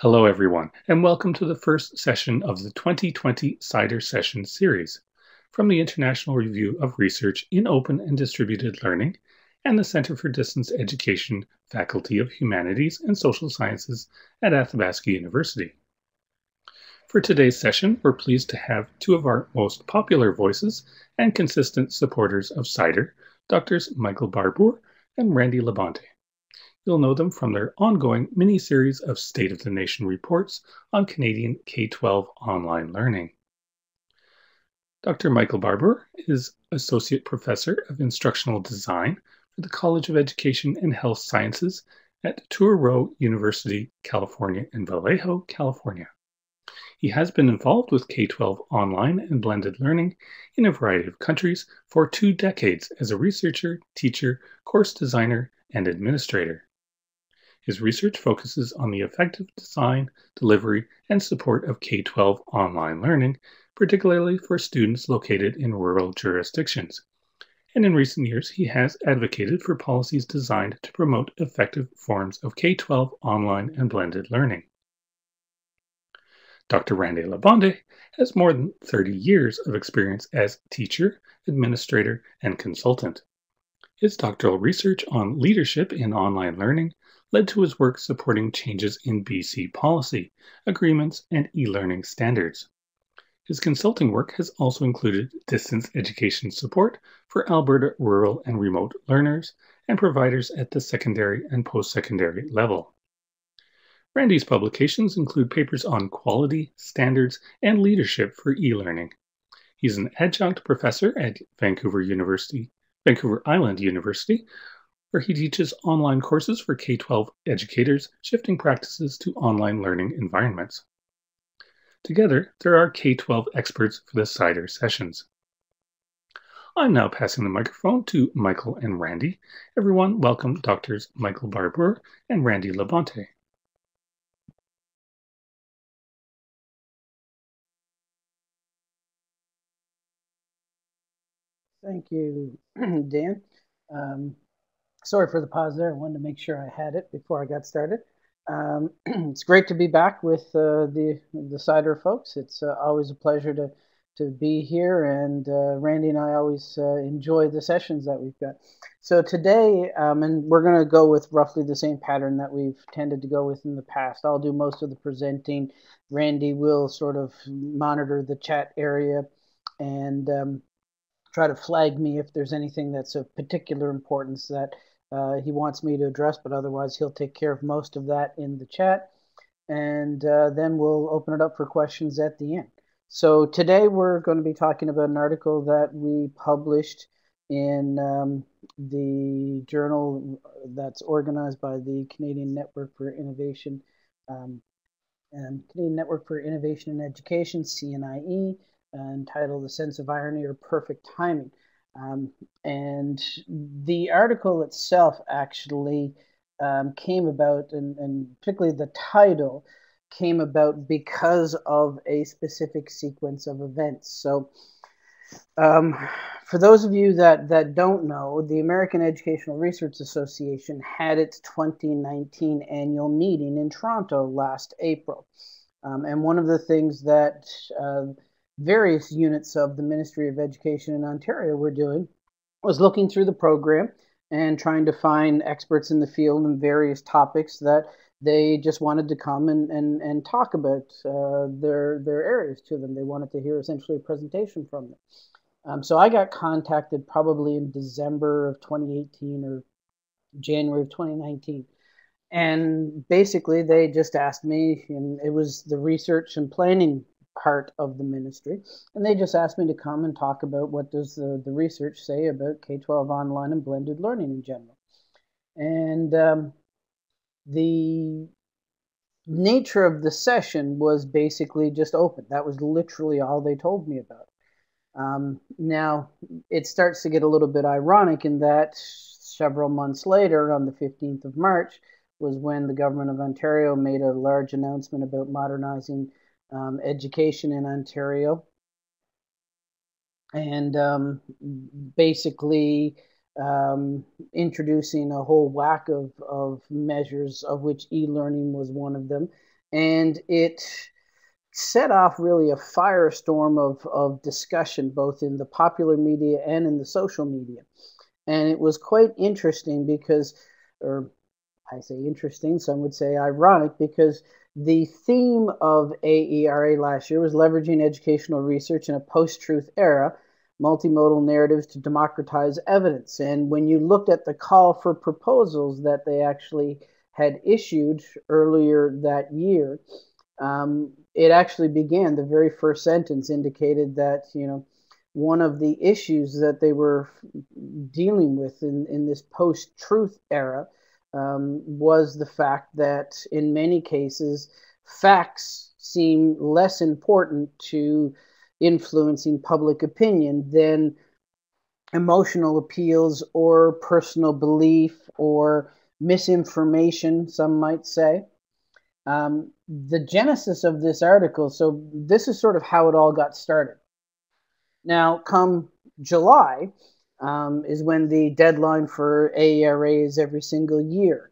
Hello everyone, and welcome to the first session of the 2020 CIDER Session Series from the International Review of Research in Open and Distributed Learning and the Center for Distance Education, Faculty of Humanities and Social Sciences at Athabasca University. For today's session, we're pleased to have two of our most popular voices and consistent supporters of CIDER, Drs. Michael Barbour and Randy LaBonte. You'll know them from their ongoing mini-series of State of the Nation reports on Canadian K-12 online learning. Dr. Michael Barbour is Associate Professor of Instructional Design for the College of Education and Health Sciences at Touro University, California in Vallejo, California. He has been involved with K-12 online and blended learning in a variety of countries for 2 decades as a researcher, teacher, course designer, and administrator. His research focuses on the effective design, delivery, and support of K-12 online learning, particularly for students located in rural jurisdictions. And in recent years, he has advocated for policies designed to promote effective forms of K-12 online and blended learning. Dr. Randy LaBonte has more than 30 years of experience as teacher, administrator, and consultant. His doctoral research on leadership in online learning led to his work supporting changes in BC policy, agreements, and e-learning standards. His consulting work has also included distance education support for Alberta rural and remote learners and providers at the secondary and post-secondary level. Randy's publications include papers on quality, standards, and leadership for e-learning. He's an adjunct professor at Vancouver Island University, where he teaches online courses for K-12 educators, shifting practices to online learning environments. Together, there are K-12 experts for the CIDER sessions. I'm now passing the microphone to Michael and Randy. Everyone, welcome Drs. Michael Barbour and Randy LaBonte. Thank you, Dan. Sorry for the pause there. I wanted to make sure I had it before I got started. It's great to be back with the CIDER folks. It's always a pleasure to be here, and Randy and I always enjoy the sessions that we've got. So today, and we're going to go with roughly the same pattern that we've tended to go with in the past. I'll do most of the presenting. Randy will sort of monitor the chat area and try to flag me if there's anything that's of particular importance that he wants me to address, but otherwise he'll take care of most of that in the chat, and then we'll open it up for questions at the end. So today we're going to be talking about an article that we published in the journal that's organized by the Canadian Network for Innovation and Education, CNIE, entitled "The Sense of Irony or Perfect Timing." And the article itself actually came about, and particularly the title, came about because of a specific sequence of events. So for those of you that don't know, the American Educational Research Association had its 2019 annual meeting in Toronto last April. And one of the things that various units of the Ministry of Education in Ontario were doing was looking through the program and trying to find experts in the field in various topics that they just wanted to come and talk about their areas to them. They wanted to hear essentially a presentation from them. So I got contacted probably in December of 2018 or January of 2019. And basically they just asked me, and it was the research and planning part of the ministry, and they just asked me to come and talk about what does the research say about K-12 online and blended learning in general. And the nature of the session was basically just open. That was literally all they told me about. Now, it starts to get a little bit ironic in that several months later, on the 15th of March, was when the government of Ontario made a large announcement about modernizing education in Ontario, and basically introducing a whole whack of measures, of which e-learning was one of them, And it set off really a firestorm of discussion, both in the popular media and in the social media. And it was quite interesting because, or I say interesting, some would say ironic, because the theme of AERA last year was leveraging educational research in a post-truth era, multimodal narratives to democratize evidence. And when you looked at the call for proposals that they actually had issued earlier that year, it actually began, the very first sentence indicated that, you know, one of the issues that they were dealing with in this post-truth era was the fact that in many cases, facts seem less important to influencing public opinion than emotional appeals or personal belief or misinformation, some might say. The genesis of this article, so this is sort of how it all got started. Now, come July is when the deadline for AERA is every single year.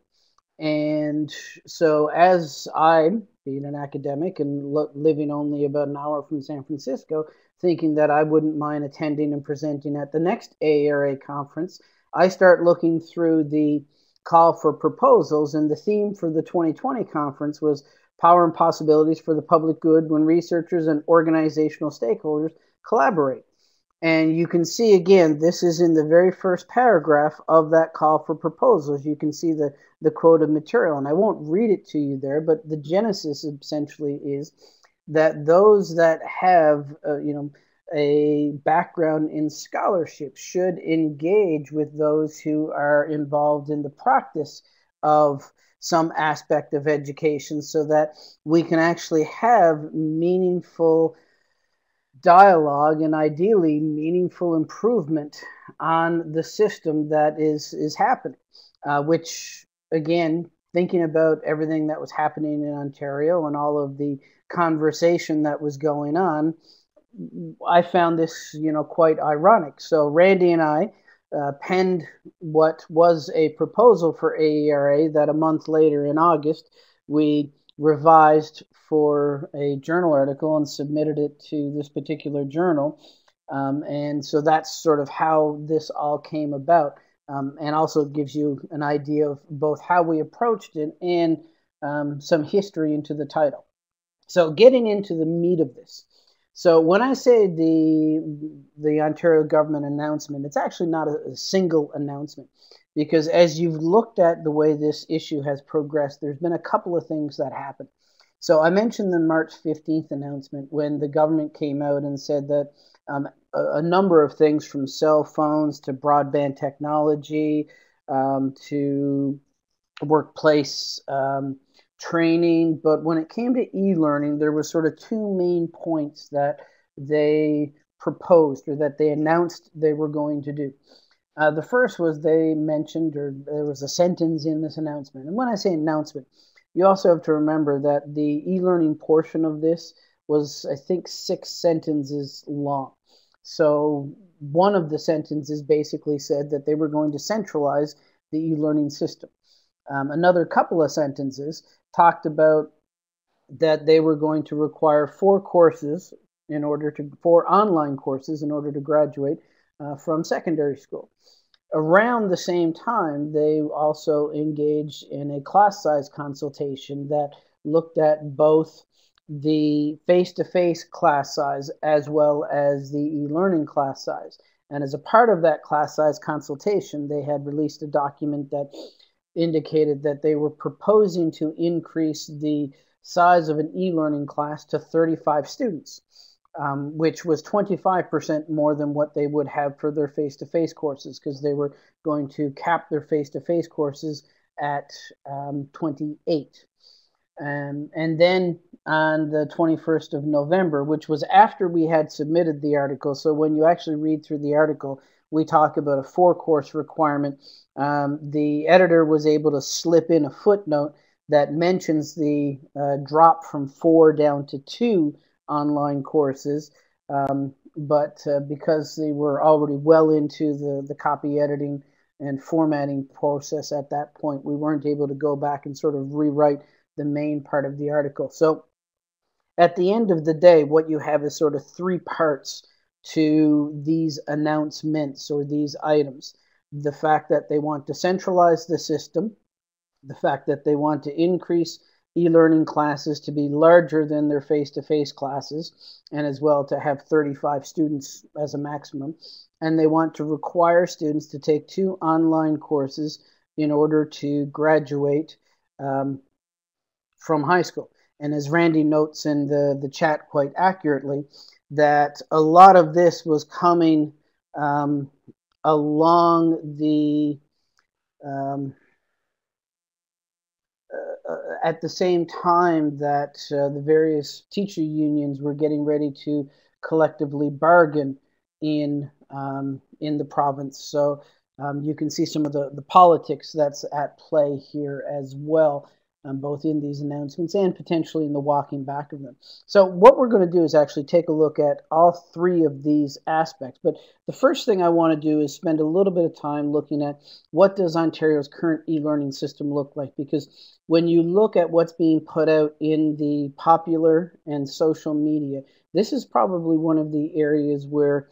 And so as I, being an academic and living only about an hour from San Francisco, thinking that I wouldn't mind attending and presenting at the next AERA conference, I start looking through the call for proposals, and the theme for the 2020 conference was Power and Possibilities for the Public Good when Researchers and Organizational Stakeholders Collaborate. And you can see, again, this is in the very first paragraph of that call for proposals. You can see the quote of material, and I won't read it to you there, but the genesis essentially is that those that have a background in scholarship should engage with those who are involved in the practice of some aspect of education so that we can actually have meaningful dialogue and ideally meaningful improvement on the system that is happening, which, again, thinking about everything that was happening in Ontario and all of the conversation that was going on, I found this, quite ironic. So Randy and I penned what was a proposal for AERA that a month later in August we revised for a journal article and submitted it to this particular journal. And so that's sort of how this all came about. And also gives you an idea of both how we approached it and some history into the title. So getting into the meat of this. So when I say the Ontario government announcement, it's actually not a single announcement, because as you've looked at the way this issue has progressed, there's been a couple of things that happened. So I mentioned the March 15th announcement when the government came out and said that a number of things, from cell phones to broadband technology to workplace training, but when it came to e-learning, there was sort of two main points that they proposed or that they announced they were going to do. The first was they mentioned, or there was a sentence in this announcement. And when I say announcement, you also have to remember that the e-learning portion of this was, I think, 6 sentences long. So one of the sentences basically said that they were going to centralize the e-learning system. Another couple of sentences talked about that they were going to require 4 online courses in order to graduate from secondary school. Around the same time, they also engaged in a class size consultation that looked at both the face-to-face class size as well as the e-learning class size. And as a part of that class size consultation, they had released a document that indicated that they were proposing to increase the size of an e-learning class to 35 students, which was 25% more than what they would have for their face-to-face courses, because they were going to cap their face-to-face courses at 28. And then on the 21st of November, which was after we had submitted the article, so when you actually read through the article, we talk about a 4-course requirement. The editor was able to slip in a footnote that mentions the drop from 4 down to 2 online courses, but because they were already well into the copy editing and formatting process at that point, we weren't able to go back and sort of rewrite the main part of the article. So at the end of the day, what you have is sort of three parts to these announcements or these items. The fact that they want to centralize the system, the fact that they want to increase e-learning classes to be larger than their face-to-face classes, and as well to have 35 students as a maximum. And they want to require students to take 2 online courses in order to graduate from high school. And as Randy notes in the chat quite accurately, that a lot of this was coming along the at the same time that the various teacher unions were getting ready to collectively bargain in the province. So you can see some of the politics that's at play here as well, both in these announcements and potentially in the walking back of them. So what we're going to do is actually take a look at all three of these aspects. But the first thing I want to do is spend a little bit of time looking at what does Ontario's current e-learning system look like? Because when you look at what's being put out in the popular and social media, this is probably one of the areas where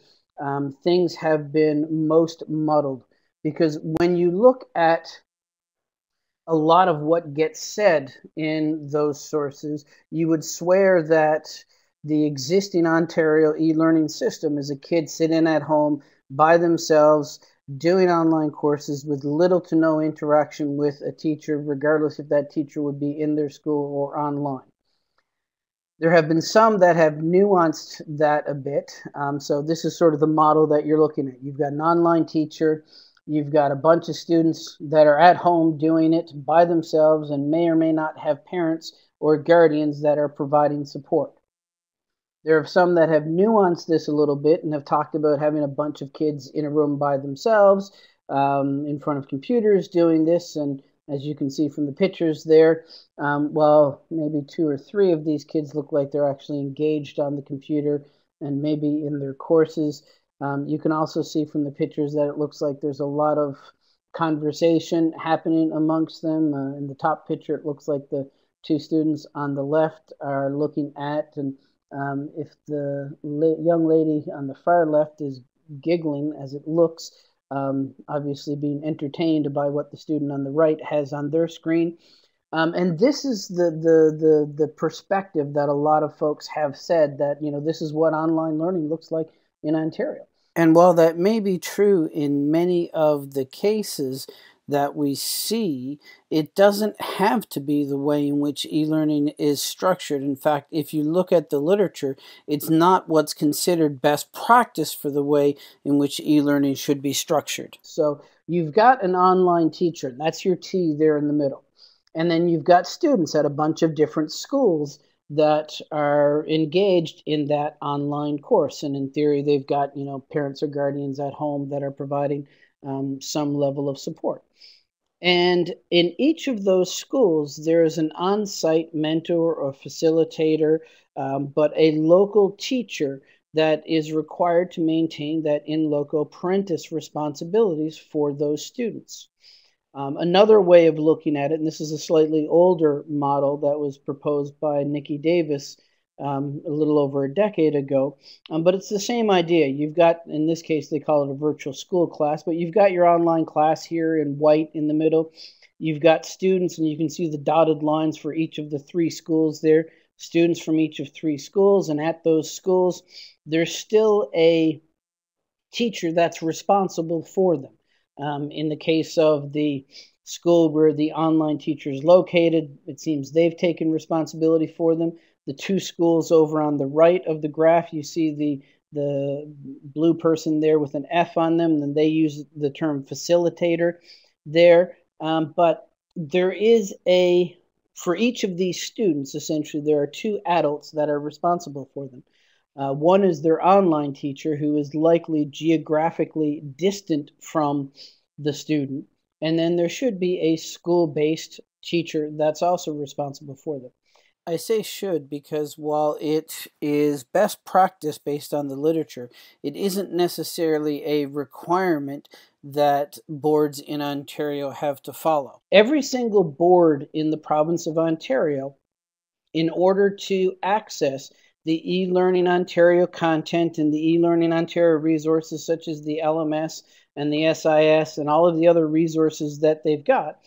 things have been most muddled. Because when you look at a lot of what gets said in those sources, you would swear that the existing Ontario e-learning system is a kid sitting at home by themselves doing online courses with little to no interaction with a teacher, regardless if that teacher would be in their school or online. There have been some that have nuanced that a bit. So this is sort of the model that you're looking at. You've got an online teacher. You've got a bunch of students that are at home doing it by themselves and may or may not have parents or guardians that are providing support. There are some that have nuanced this a little bit and have talked about having a bunch of kids in a room by themselves in front of computers doing this. And as you can see from the pictures there, well, maybe 2 or 3 of these kids look like they're actually engaged on the computer and maybe in their courses. You can also see from the pictures that it looks like there's a lot of conversation happening amongst them. In the top picture, it looks like the 2 students on the left are looking at, and if the young lady on the far left is giggling, as it looks, obviously being entertained by what the student on the right has on their screen. And this is the perspective that a lot of folks have said that, you know, this is what online learning looks like in Ontario. And while that may be true in many of the cases that we see, it doesn't have to be the way in which e-learning is structured. In fact, if you look at the literature, it's not what's considered best practice for the way in which e-learning should be structured. So you've got an online teacher, that's your T there in the middle. And then you've got students at a bunch of different schools that are engaged in that online course, and in theory they've got, you know, parents or guardians at home that are providing some level of support. And in each of those schools there is an on-site mentor or facilitator, but a local teacher that is required to maintain that in loco parentis responsibilities for those students. Another way of looking at it, and this is a slightly older model that was proposed by Nikki Davis a little over a decade ago, but it's the same idea. You've got, in this case, they call it a virtual school class, but you've got your online class here in white in the middle. You've got students, and you can see the dotted lines for each of the 3 schools there, students from each of 3 schools, and at those schools, there's still a teacher that's responsible for them. In the case of the school where the online teacher is located, it seems they've taken responsibility for them. The 2 schools over on the right of the graph, you see the blue person there with an F on them, and they use the term facilitator there. But there is a, for each of these students, essentially, there are 2 adults that are responsible for them. One is their online teacher, who is likely geographically distant from the student. And then there should be a school-based teacher that's also responsible for them. I say should because while it is best practice based on the literature, it isn't necessarily a requirement that boards in Ontario have to follow. Every single board in the province of Ontario, in order to access the e-Learning Ontario content and the e-Learning Ontario resources such as the LMS and the SIS and all of the other resources that they've got,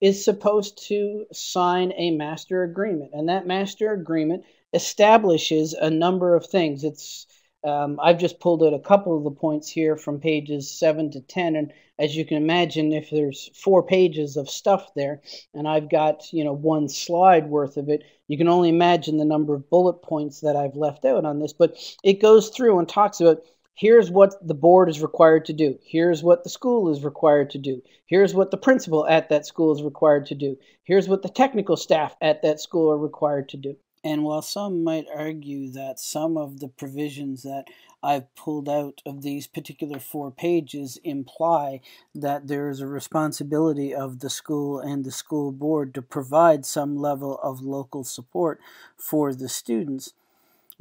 is supposed to sign a master agreement. And that master agreement establishes a number of things. It's I've just pulled out a couple of the points here from pages 7 to 10, and as you can imagine, if there's 4 pages of stuff there, and I've got, you know, 1 slide worth of it, you can only imagine the number of bullet points that I've left out on this. But it goes through and talks about, here's what the board is required to do, here's what the school is required to do, here's what the principal at that school is required to do, here's what the technical staff at that school are required to do. And while some might argue that some of the provisions that I've pulled out of these particular 4 pages imply that there is a responsibility of the school and the school board to provide some level of local support for the students,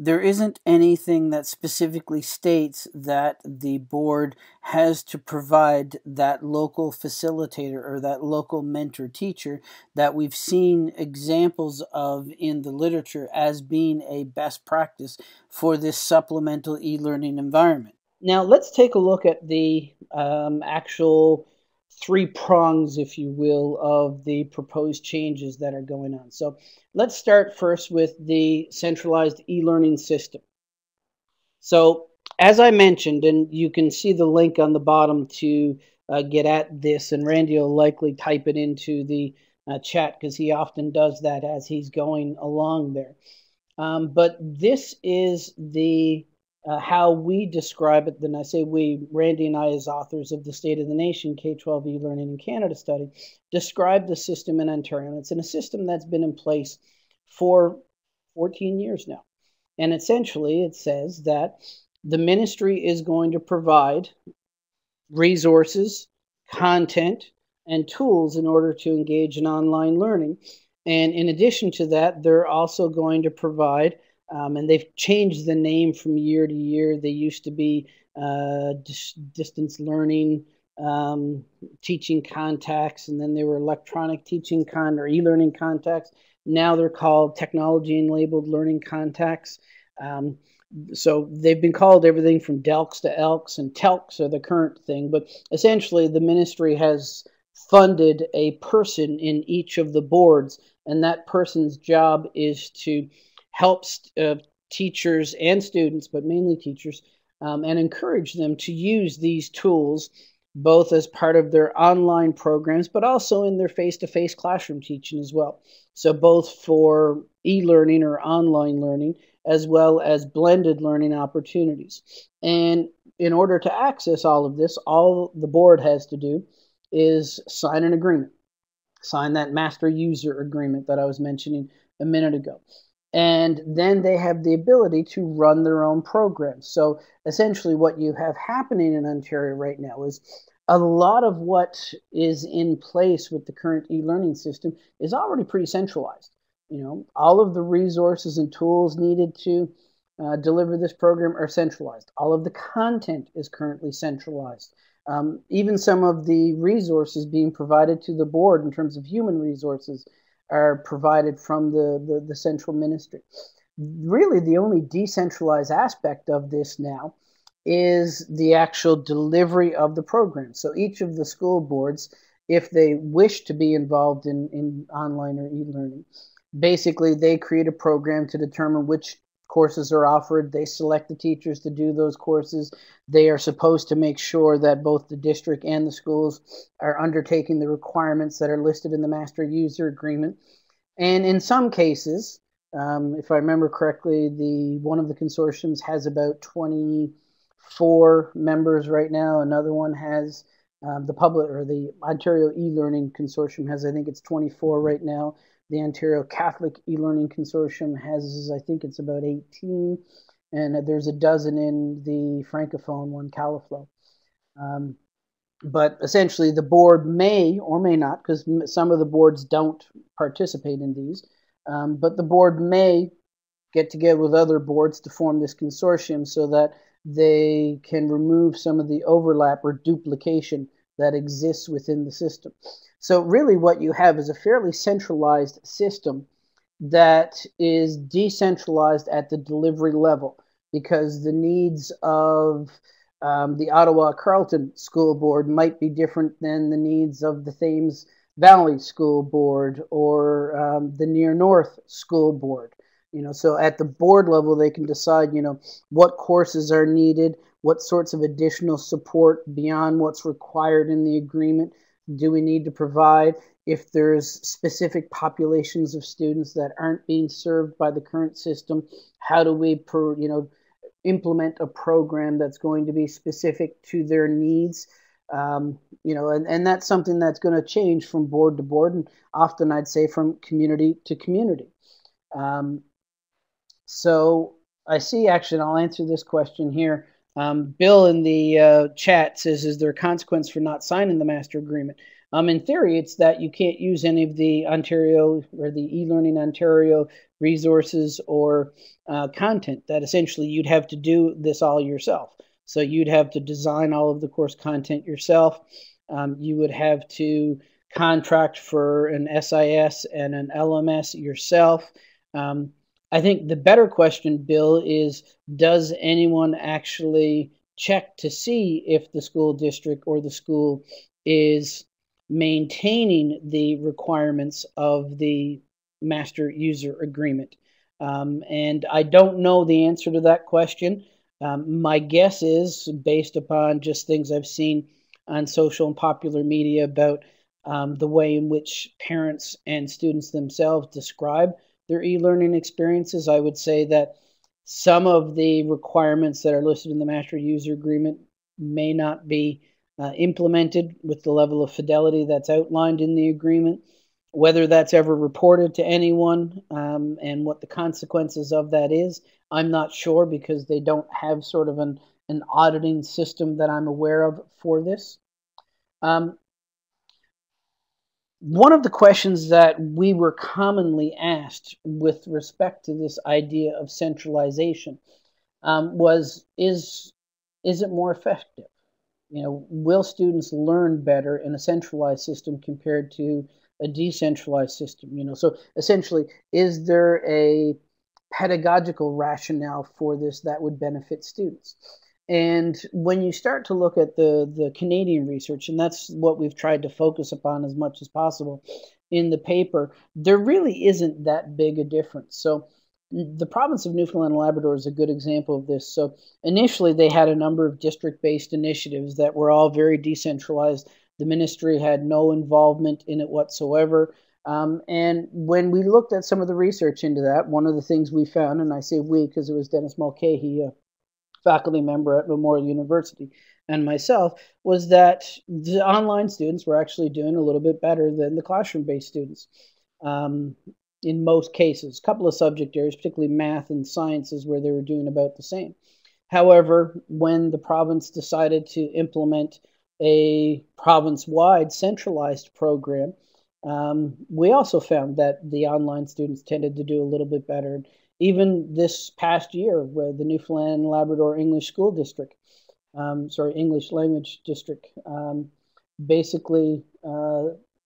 there isn't anything that specifically states that the board has to provide that local facilitator or that local mentor teacher that we've seen examples of in the literature as being a best practice for this supplemental e-learning environment. Now let's take a look at the actual 3 prongs, if you will, of the proposed changes that are going on. So let's start first with the centralized e-learning system. So as I mentioned, and you can see the link on the bottom to get at this, and Randy will likely type it into the chat because he often does that as he's going along there. But this is the how we describe it, then I say we, Randy and I as authors of the State of the Nation K-12 e-Learning in Canada study, describe the system in Ontario. And it's in a system that's been in place for 14 years now. And essentially it says that the ministry is going to provide resources, content, and tools in order to engage in online learning. And in addition to that, they're also going to provide and they've changed the name from year to year. They used to be distance learning, teaching contacts, and then they were electronic teaching or e-learning contacts. Now they're called technology-enabled learning contacts. So they've been called everything from DELCs to ELCs, and TELCs are the current thing. But essentially, the ministry has funded a person in each of the boards, and that person's job is to helps teachers and students, but mainly teachers, and encourage them to use these tools both as part of their online programs, but also in their face-to-face classroom teaching as well. So both for e-learning or online learning, as well as blended learning opportunities. And in order to access all of this, all the board has to do is sign an agreement, sign that master user agreement that I was mentioning a minute ago. And then they have the ability to run their own programs. So essentially what you have happening in Ontario right now is a lot of what is in place with the current e-learning system is already pretty centralized. You know, all of the resources and tools needed to deliver this program are centralized. All of the content is currently centralized. Even some of the resources being provided to the board in terms of human resources are provided from the central ministry. Really, the only decentralized aspect of this now is the actual delivery of the program. So each of the school boards, if they wish to be involved in online or e-learning, basically they create a program to determine which courses are offered. They select the teachers to do those courses. They are supposed to make sure that both the district and the schools are undertaking the requirements that are listed in the master user agreement. And in some cases, if I remember correctly, one of the consortiums has about 24 members right now. Another one has the Ontario E-Learning Consortium has, I think it's 24 right now. The Ontario Catholic e-Learning consortium has, I think it's about 18, and there's a dozen in the Francophone one, Califlow. But essentially the board may or may not, because some of the boards don't participate in these, but the board may get together with other boards to form this consortium so that they can remove some of the overlap or duplication that exists within the system. So really what you have is a fairly centralized system that is decentralized at the delivery level, because the needs of the Ottawa-Carleton School Board might be different than the needs of the Thames Valley School Board or the Near North School Board. You know, so at the board level, they can decide, you know, what courses are needed, what sorts of additional support beyond what's required in the agreement do we need to provide if there's specific populations of students that aren't being served by the current system. How do we, implement a program that's going to be specific to their needs? And that's something that's going to change from board to board, and often I'd say from community to community. So I see, actually, I'll answer this question here. Bill in the chat says, is there a consequence for not signing the master agreement? In theory, it's that you can't use any of the Ontario or the e-learning Ontario resources or content. That essentially you'd have to do this all yourself. So you'd have to design all of the course content yourself. You would have to contract for an SIS and an LMS yourself. I think the better question, Bill, is does anyone actually check to see if the school district or the school is maintaining the requirements of the master user agreement? And I don't know the answer to that question. My guess is, based upon just things I've seen on social and popular media about the way in which parents and students themselves describe their e-learning experiences, I would say that some of the requirements that are listed in the master user agreement may not be implemented with the level of fidelity that's outlined in the agreement. Whether that's ever reported to anyone and what the consequences of that is, I'm not sure, because they don't have sort of an auditing system that I'm aware of for this. One of the questions that we were commonly asked with respect to this idea of centralization was, is it more effective? You know, will students learn better in a centralized system compared to a decentralized system? You know, so essentially, is there a pedagogical rationale for this that would benefit students? And when you start to look at the Canadian research, and that's what we've tried to focus upon as much as possible in the paper, there really isn't that big a difference. So the province of Newfoundland and Labrador is a good example of this. So initially they had a number of district-based initiatives that were all very decentralized. The ministry had no involvement in it whatsoever. And when we looked at some of the research into that, one of the things we found, and I say we because it was Dennis Mulcahy, faculty member at Memorial University, and myself, was that the online students were actually doing a little bit better than the classroom-based students in most cases. A couple of subject areas, particularly math and sciences, where they were doing about the same. However, when the province decided to implement a province-wide centralized program, we also found that the online students tended to do a little bit better. Even this past year, where the Newfoundland and Labrador English School District, English Language District, basically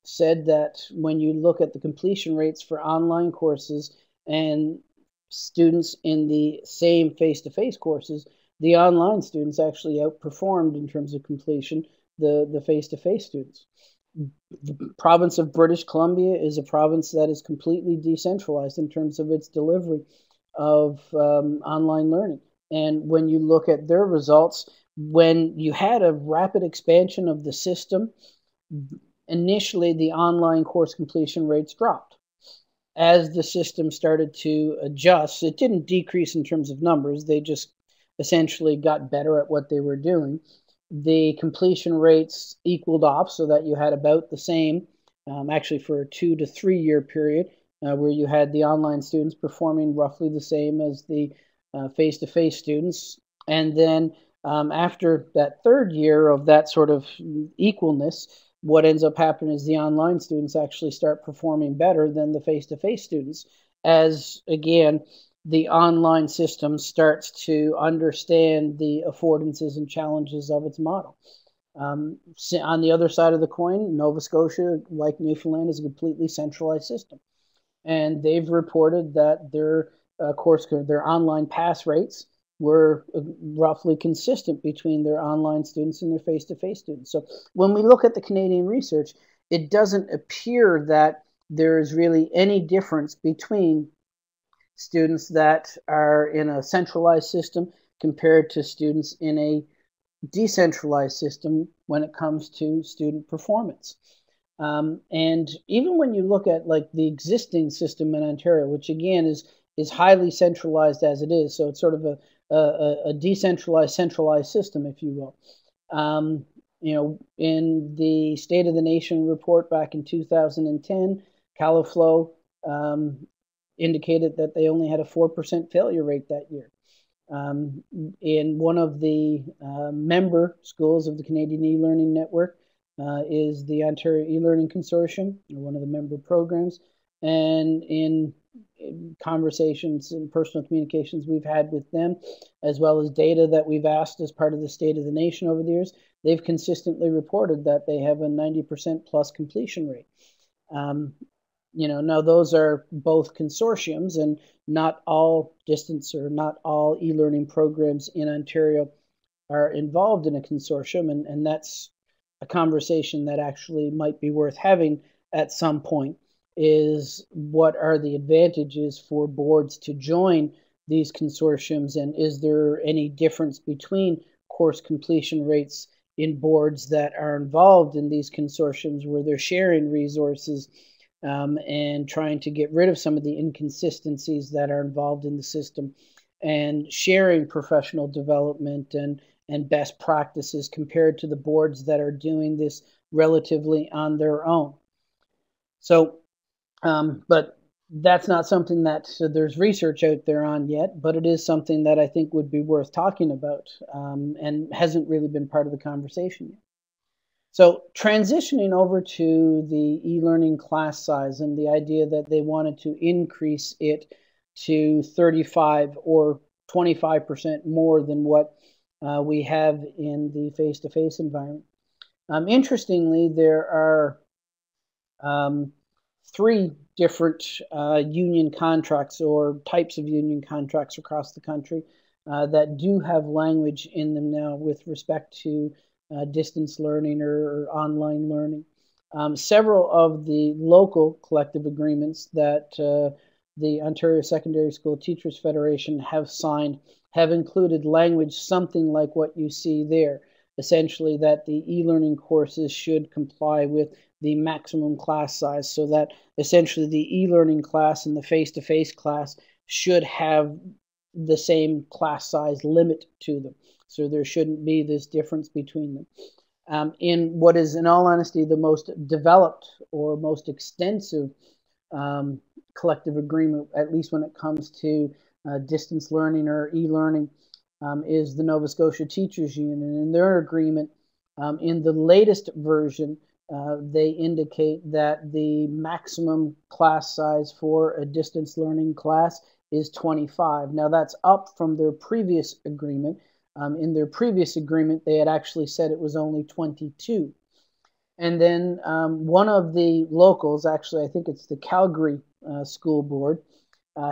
said that when you look at the completion rates for online courses and students in the same face-to-face courses, the online students actually outperformed in terms of completion the face-to-face students. The province of British Columbia is a province that is completely decentralized in terms of its delivery of online learning. And when you look at their results, when you had a rapid expansion of the system, initially the online course completion rates dropped. As the system started to adjust, it didn't decrease in terms of numbers. They just essentially got better at what they were doing. The completion rates equaled off, so that you had about the same, actually for a 2 to 3 year period, where you had the online students performing roughly the same as the face-to-face students. And then after that third year of that sort of equalness, what ends up happening is the online students actually start performing better than the face-to-face students, as, again, the online system starts to understand the affordances and challenges of its model. On the other side of the coin, Nova Scotia, like Newfoundland, is a completely centralized system. And they've reported that their online pass rates were roughly consistent between their online students and their face-to-face students. So when we look at the Canadian research, it doesn't appear that there is really any difference between students that are in a centralized system compared to students in a decentralized system when it comes to student performance. And even when you look at like the existing system in Ontario, which again is highly centralized as it is, so it's sort of a decentralized, centralized system, if you will. You know, in the State of the Nation report back in 2010, Califlow indicated that they only had a 4% failure rate that year. In one of the member schools of the Canadian E-Learning Network is the Ontario E-Learning Consortium, one of the member programs. And in conversations and personal communications we've had with them, as well as data that we've asked as part of the State of the Nation over the years, they've consistently reported that they have a 90% plus completion rate. You know, now those are both consortiums, and not all distance or not all e-learning programs in Ontario are involved in a consortium, and that's a conversation that actually might be worth having at some point, is what are the advantages for boards to join these consortiums, and is there any difference between course completion rates in boards that are involved in these consortiums where they're sharing resources and trying to get rid of some of the inconsistencies that are involved in the system, and sharing professional development and best practices compared to the boards that are doing this relatively on their own. So, but that's not something that there's research out there on yet, but it is something that I think would be worth talking about and hasn't really been part of the conversation yet. So transitioning over to the e-learning class size and the idea that they wanted to increase it to 35 or 25% more than what we have in the face-to-face environment. Interestingly, there are three different union contracts or types of union contracts across the country that do have language in them now with respect to distance learning or online learning. Several of the local collective agreements that the Ontario Secondary School Teachers Federation have signed have included language something like what you see there, essentially that the e-learning courses should comply with the maximum class size, so that essentially the e-learning class and the face-to-face class should have the same class size limit to them. So there shouldn't be this difference between them. In what is, in all honesty, the most developed or most extensive collective agreement, at least when it comes to distance learning or e-learning, is the Nova Scotia Teachers Union. And in their agreement, in the latest version, they indicate that the maximum class size for a distance learning class is 25. Now that's up from their previous agreement. In their previous agreement, they had actually said it was only 22. And then one of the locals, actually I think it's the Calgary School Board,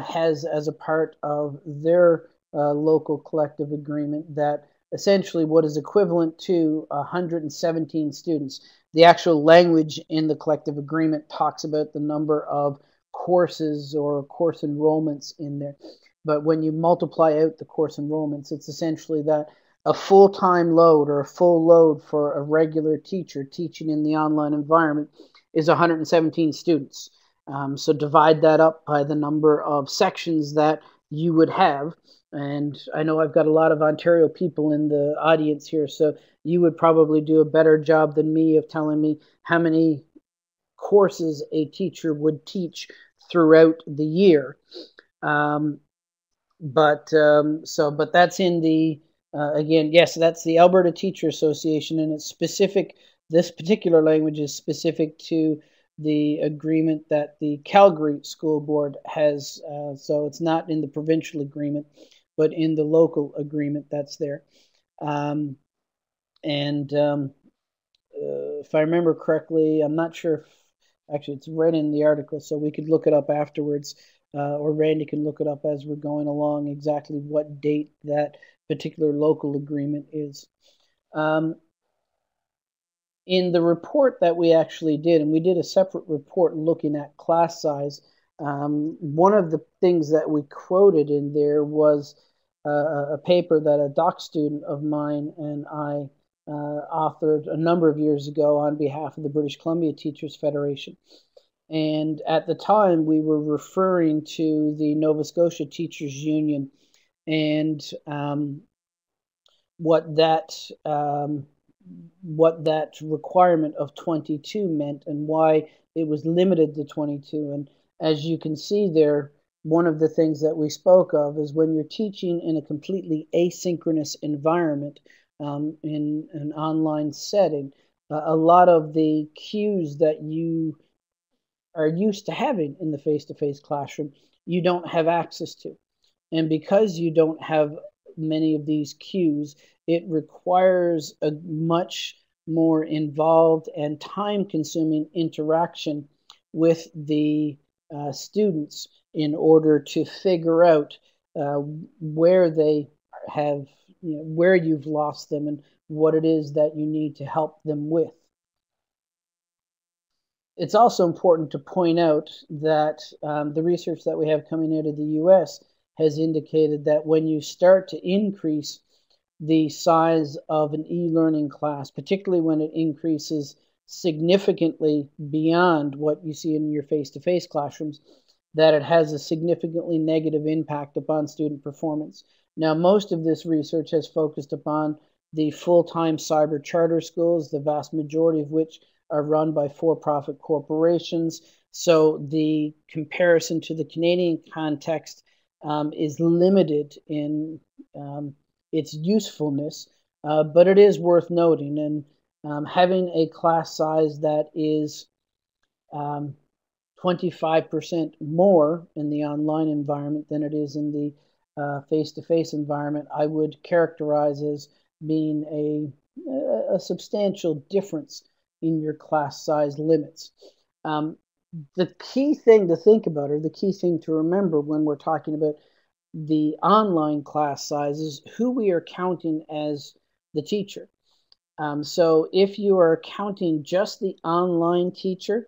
has as a part of their local collective agreement that essentially what is equivalent to 117 students. The actual language in the collective agreement talks about the number of courses or course enrollments in there. But when you multiply out the course enrollments, it's essentially that a full-time load or a full load for a regular teacher teaching in the online environment is 117 students. So divide that up by the number of sections that you would have. And I know I've got a lot of Ontario people in the audience here, so you would probably do a better job than me of telling me how many courses a teacher would teach throughout the year. But that's in the, again, yes, that's the Alberta Teachers Association, and it's specific, this particular language is specific to the agreement that the Calgary School Board has, so it's not in the provincial agreement, but in the local agreement that's there. if I remember correctly, I'm not sure if, actually it's right in the article, so we could look it up afterwards, or Randy can look it up as we're going along, exactly what date that particular local agreement is. In the report that we actually did, and we did a separate report looking at class size, one of the things that we quoted in there was a paper that a doc student of mine and I authored a number of years ago on behalf of the British Columbia Teachers Federation. And at the time, we were referring to the Nova Scotia Teachers Union and what that requirement of 22 meant and why it was limited to 22. And as you can see there, one of the things that we spoke of is when you're teaching in a completely asynchronous environment, in an online setting, a lot of the cues that you are used to having in the face-to-face classroom, you don't have access to. And because you don't have many of these cues, it requires a much more involved and time-consuming interaction with the students in order to figure out where they have, you know, where you've lost them and what it is that you need to help them with. It's also important to point out that the research that we have coming out of the U.S. has indicated that when you start to increase the size of an e-learning class, particularly when it increases significantly beyond what you see in your face-to-face classrooms, that it has a significantly negative impact upon student performance. Now, most of this research has focused upon the full-time cyber charter schools, the vast majority of which are run by for-profit corporations. So the comparison to the Canadian context is limited in its usefulness, but it is worth noting. And having a class size that is 25% more in the online environment than it is in the face-to-face environment, I would characterize as being a substantial difference in your class size limits. The key thing to think about, or the key thing to remember when we're talking about the online class size, is who we are counting as the teacher. So if you are counting just the online teacher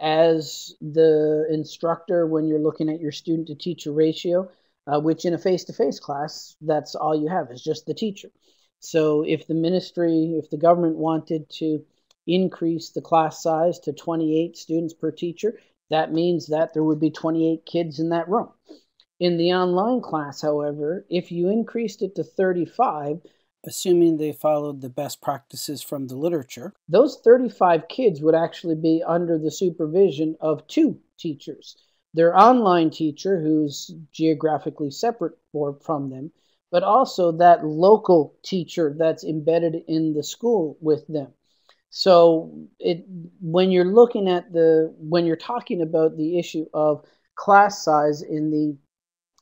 as the instructor when you're looking at your student-to-teacher ratio, which in a face-to-face class, that's all you have is just the teacher. So if the ministry, if the government wanted to increase the class size to 28 students per teacher, that means that there would be 28 kids in that room. In the online class, however, if you increased it to 35, assuming they followed the best practices from the literature, those 35 kids would actually be under the supervision of 2 teachers. Their online teacher, who's geographically separate from them, but also that local teacher that's embedded in the school with them. So when you're talking about the issue of class size in the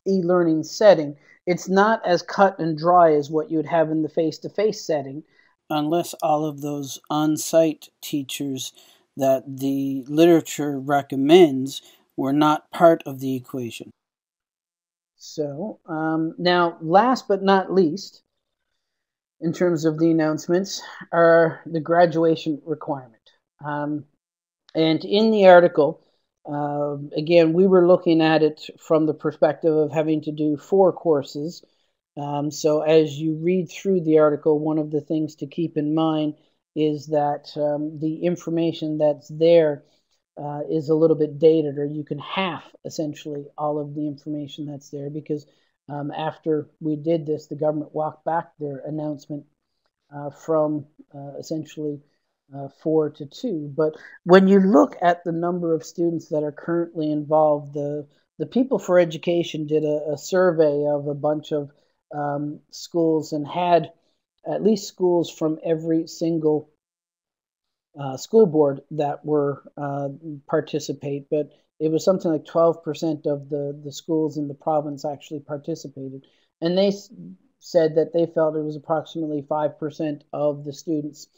e-learning setting, it's not as cut and dry as what you would have in the face-to-face setting, unless all of those on-site teachers that the literature recommends were not part of the equation. So, now, last but not least, in terms of the announcements, are the graduation requirement. And in the article, again, we were looking at it from the perspective of having to do 4 courses. So as you read through the article, one of the things to keep in mind is that the information that's there is a little bit dated, or you can half essentially all of the information that's there, because after we did this, the government walked back their announcement from essentially 4 to 2. But when you look at the number of students that are currently involved, the People for Education did a survey of a bunch of schools and had at least schools from every single school board that were participate, but it was something like 12% of the schools in the province actually participated, and they said that they felt it was approximately 5% of the students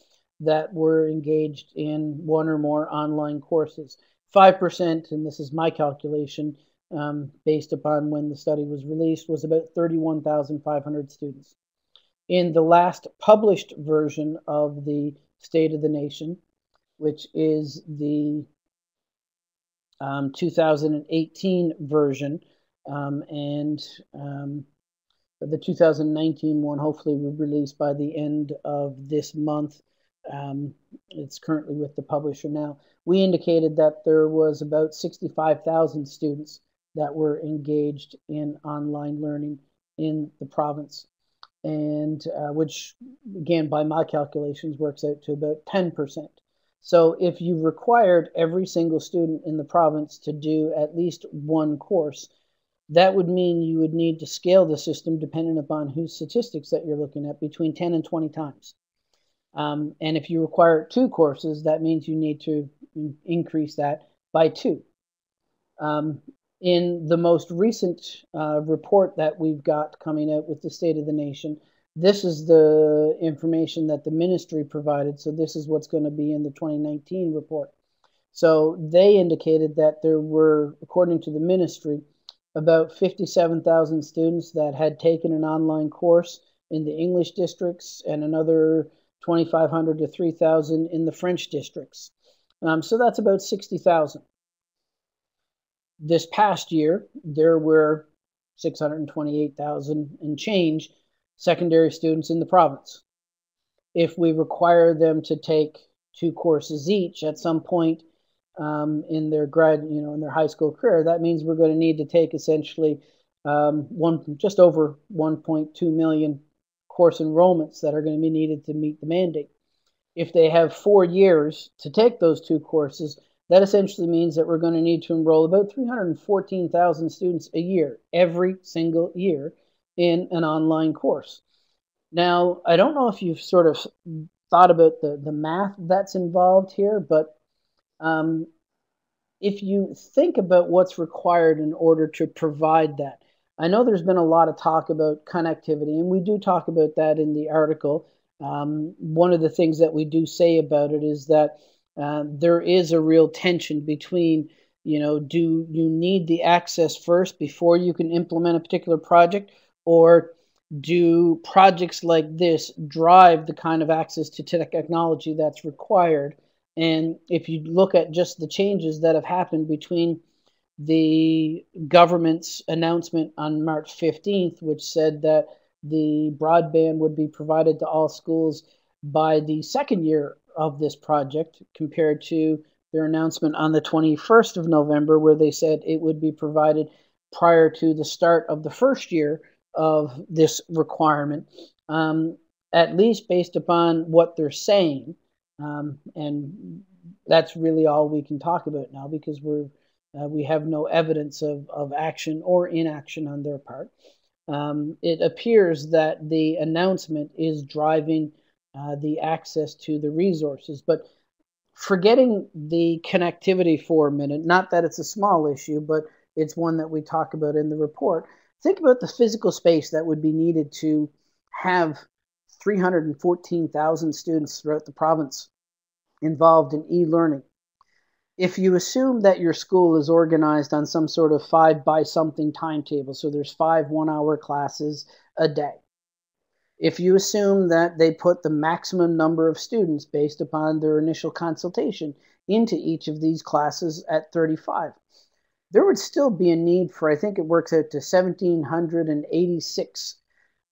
that were engaged in one or more online courses. 5%, and this is my calculation, based upon when the study was released, was about 31,500 students. In the last published version of the State of the Nation, which is the 2018 version, the 2019 one hopefully will be released by the end of this month. It's currently with the publisher now. We indicated that there was about 65,000 students that were engaged in online learning in the province, and which, again, by my calculations, works out to about 10%. So if you required every single student in the province to do at least one course, that would mean you would need to scale the system, depending upon whose statistics that you're looking at, between 10 and 20 times. And if you require 2 courses, that means you need to increase that by 2. In the most recent report that we've got coming out with the State of the Nation, this is the information that the ministry provided, so this is what's going to be in the 2019 report. So they indicated that there were, according to the ministry, about 57,000 students that had taken an online course in the English districts, and another 2,500 to 3,000 in the French districts. So that's about 60,000. This past year, there were 628,000 and change secondary students in the province. If we require them to take 2 courses each at some point in their in their high school career, that means we're going to need to take essentially just over 1.2 million course enrollments that are going to be needed to meet the mandate. If they have 4 years to take those 2 courses, that essentially means that we're going to need to enroll about 314,000 students a year, every single year, in an online course. Now, I don't know if you've sort of thought about the math that's involved here, but if you think about what's required in order to provide that, I know there's been a lot of talk about connectivity, and we do talk about that in the article. One of the things that we do say about it is that there is a real tension between, do you need the access first before you can implement a particular project, or do projects like this drive the kind of access to technology that's required? And if you look at just the changes that have happened between the government's announcement on March 15th, which said that the broadband would be provided to all schools by the 2nd year of this project, compared to their announcement on the 21st of November, where they said it would be provided prior to the start of the 1st year of this requirement, at least based upon what they're saying. And that's really all we can talk about now, because we have no evidence of action or inaction on their part. It appears that the announcement is driving the access to the resources. But forgetting the connectivity for a minute, not that it's a small issue, but it's one that we talk about in the report. Think about the physical space that would be needed to have 314,000 students throughout the province involved in e-learning. If you assume that your school is organized on some sort of 5-by-something timetable, so there's 5 one-hour classes a day. If you assume that they put the maximum number of students based upon their initial consultation into each of these classes at 35, there would still be a need for, I think it works out to 1,786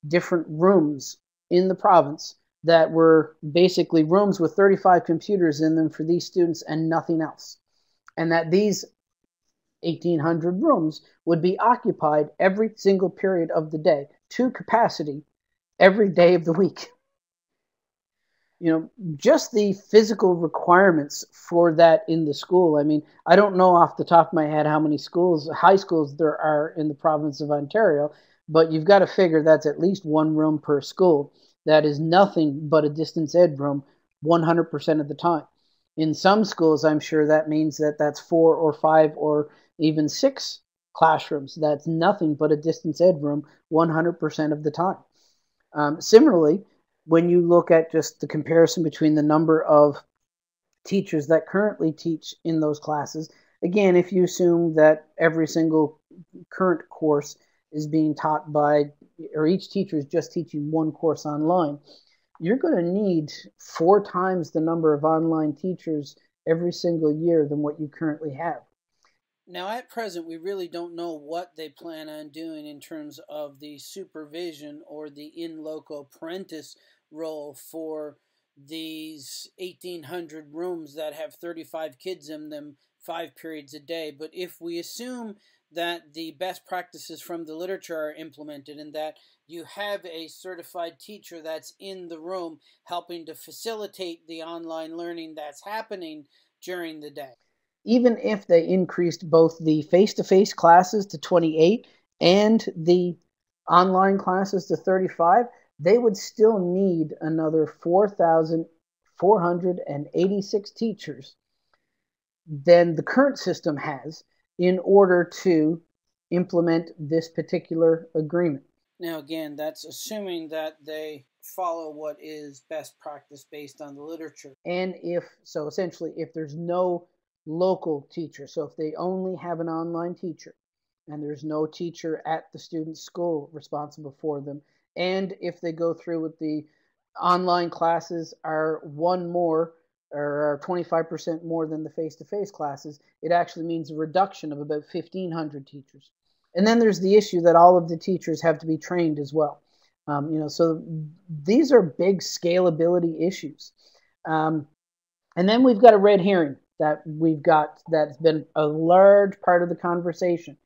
different rooms in the province that were basically rooms with 35 computers in them for these students and nothing else. And that these 1,800 rooms would be occupied every single period of the day to capacity every day of the week. Just the physical requirements for that in the school. I mean, I don't know off the top of my head how many schools, high schools, there are in the province of Ontario, but you've got to figure that's at least 1 room per school. That is nothing but a distance ed room 100% of the time. In some schools, I'm sure that means that that's 4 or 5 or even 6 classrooms. That's nothing but a distance ed room 100% of the time. Similarly, when you look at just the comparison between the number of teachers that currently teach in those classes, again, if you assume that every single current course is being taught by, or each teacher is just teaching one course online, you're going to need 4 times the number of online teachers every single year than what you currently have. Now, at present, we really don't know what they plan on doing in terms of the supervision or the in loco parentis role for these 1,800 rooms that have 35 kids in them 5 periods a day. But if we assume that the best practices from the literature are implemented and that you have a certified teacher that's in the room helping to facilitate the online learning that's happening during the day. Even if they increased both the face-to-face classes to 28 and the online classes to 35, they would still need another 4,486 teachers than the current system has in order to implement this particular agreement. Now, again, that's assuming that they follow what is best practice based on the literature. And if, so essentially, if there's no local teacher, so if they only have an online teacher, and there's no teacher at the student's school responsible for them, and if they go through with the online classes are one more, or 25% more than the face-to-face classes, it actually means a reduction of about 1,500 teachers. And then there's the issue that all of the teachers have to be trained as well. So these are big scalability issues. And then we've got a red herring that we've got that's been a large part of the conversation.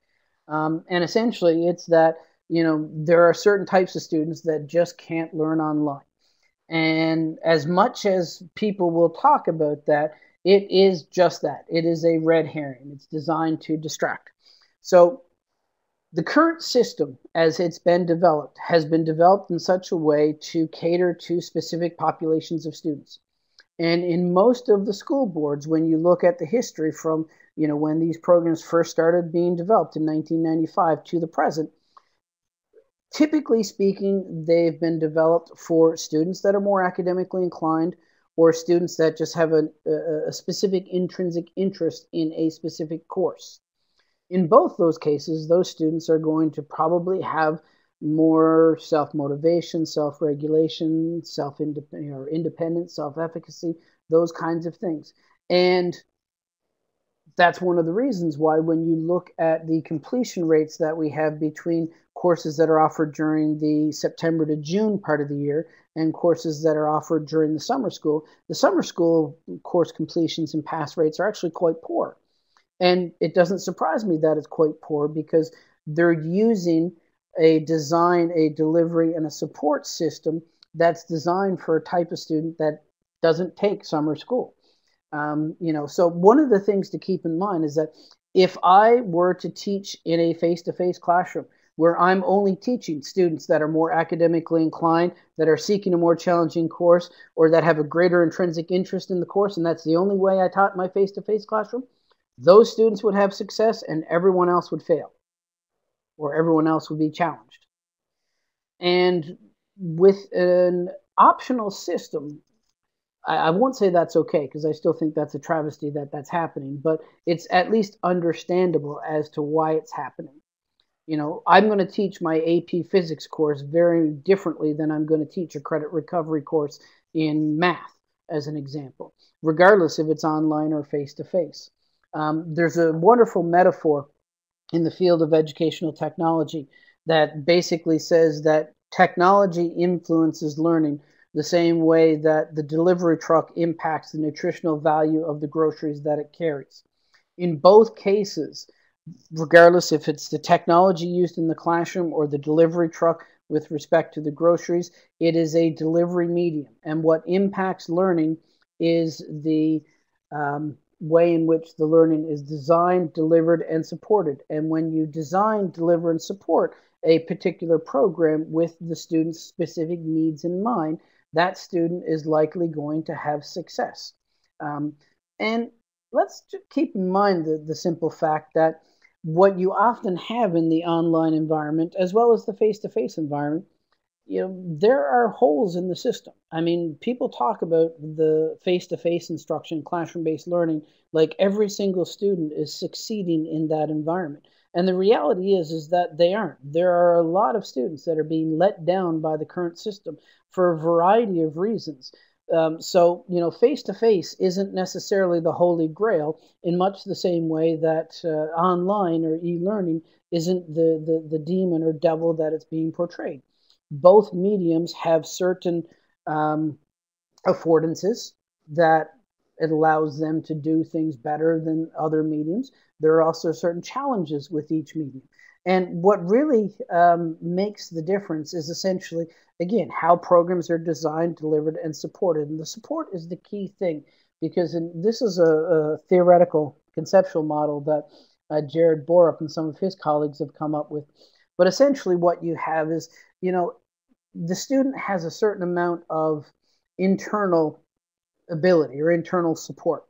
And essentially it's that, there are certain types of students that just can't learn online. And as much as people will talk about that, it is just that. It is a red herring. It's designed to distract. So the current system, as it's been developed, has been developed in such a way to cater to specific populations of students. And in most of the school boards, when you look at the history from, when these programs first started being developed in 1995 to the present, typically speaking, they've been developed for students that are more academically inclined or students that just have a specific intrinsic interest in a specific course. In both those cases, those students are going to probably have more self-motivation, self-regulation, independence, self-efficacy, those kinds of things. And that's one of the reasons why when you look at the completion rates that we have between courses that are offered during the September to June part of the year and courses that are offered during the summer school course completions and pass rates are actually quite poor. And it doesn't surprise me that it's quite poor because they're using a design, a delivery, and a support system that's designed for a type of student that doesn't take summer school. So one of the things to keep in mind is that if I were to teach in a face-to-face classroom where I'm only teaching students that are more academically inclined, that are seeking a more challenging course, or that have a greater intrinsic interest in the course, and that's the only way I taught my face-to-face classroom, those students would have success and everyone else would fail, or everyone else would be challenged. And with an optional system, I won't say that's okay because I still think that's a travesty that that's happening, but it's at least understandable as to why it's happening. I'm going to teach my AP physics course very differently than I'm going to teach a credit recovery course in math, as an example, regardless if it's online or face-to-face. There's a wonderful metaphor in the field of educational technology that basically says that technology influences learning the same way that the delivery truck impacts the nutritional value of the groceries that it carries. In both cases, regardless if it's the technology used in the classroom or the delivery truck with respect to the groceries, it is a delivery medium. And what impacts learning is the way in which the learning is designed, delivered, and supported. And when you design, deliver, and support a particular program with the student's specific needs in mind, that student is likely going to have success. And let's just keep in mind the simple fact that what you often have in the online environment, as well as the face-to-face environment, you know, there are holes in the system. I mean, people talk about the face-to-face instruction, classroom-based learning, like every single student is succeeding in that environment. And the reality is that they aren't. There are a lot of students that are being let down by the current system for a variety of reasons. So, you know, face-to-face isn't necessarily the holy grail in much the same way that online or e-learning isn't the demon or devil that it's being portrayed. Both mediums have certain affordances that it allows them to do things better than other mediums. There are also certain challenges with each medium. And what really makes the difference is essentially, again, how programs are designed, delivered, and supported. And the support is the key thing, because this is a theoretical conceptual model that Jared Borup and some of his colleagues have come up with. But essentially what you have is, you know, the student has a certain amount of internal ability or internal support.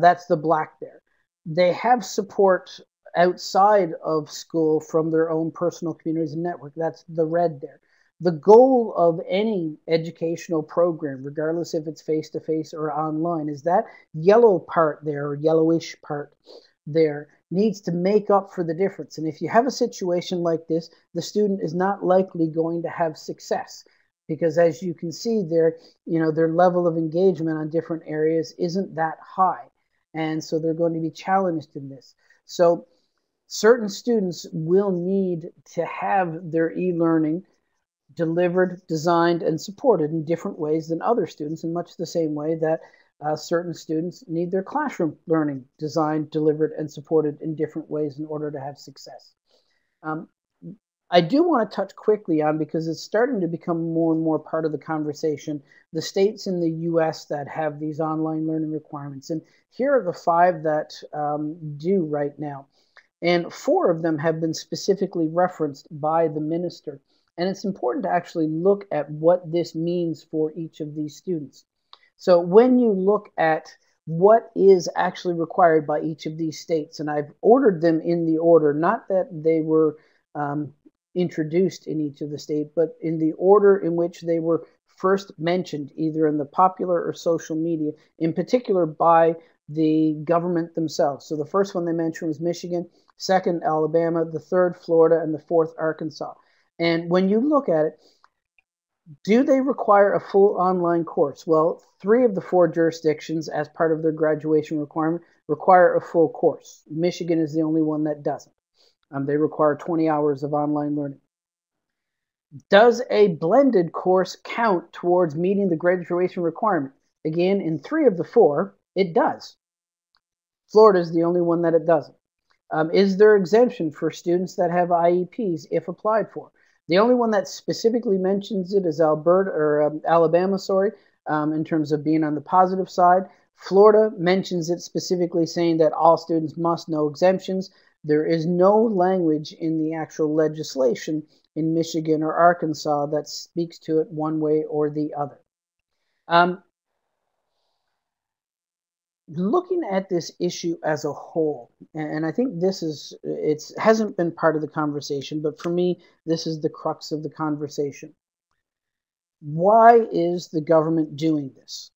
That's the black there. They have support outside of school from their own personal communities and network. That's the red there. The goal of any educational program, regardless if it's face-to-face or online, is that yellow part there, or yellowish part there, needs to make up for the difference. And if you have a situation like this, the student is not likely going to have success, because as you can see there, you know, their level of engagement on different areas isn't that high. And so they're going to be challenged in this. So certain students will need to have their e-learning delivered, designed, and supported in different ways than other students, in much the same way that certain students need their classroom learning designed, delivered, and supported in different ways in order to have success. I do want to touch quickly on, because it's starting to become more and more part of the conversation, the states in the U.S. that have these online learning requirements. And here are the 5 that do right now. And 4 of them have been specifically referenced by the minister. And it's important to actually look at what this means for each of these students. So when you look at what is actually required by each of these states, and I've ordered them in the order, not that they were introduced in each of the states, but in the order in which they were first mentioned, either in the popular or social media, in particular by the government themselves. So the first one they mentioned was Michigan, second Alabama, the third Florida, and the fourth Arkansas. And when you look at it, do they require a full online course? Well, 3 of the 4 jurisdictions, as part of their graduation requirement, require a full course. Michigan is the only one that doesn't. They require 20 hours of online learning. Does a blended course count towards meeting the graduation requirement? Again, in 3 of the 4, it does. Florida is the only one that it doesn't. Is there exemption for students that have IEPs if applied for? The only one that specifically mentions it is Alberta, or Alabama, sorry, in terms of being on the positive side. Florida mentions it specifically, saying that all students must know exemptions. There is no language in the actual legislation in Michigan or Arkansas that speaks to it one way or the other. Looking at this issue as a whole, and I think this is, it hasn't been part of the conversation, but for me, this is the crux of the conversation. Why is the government doing this?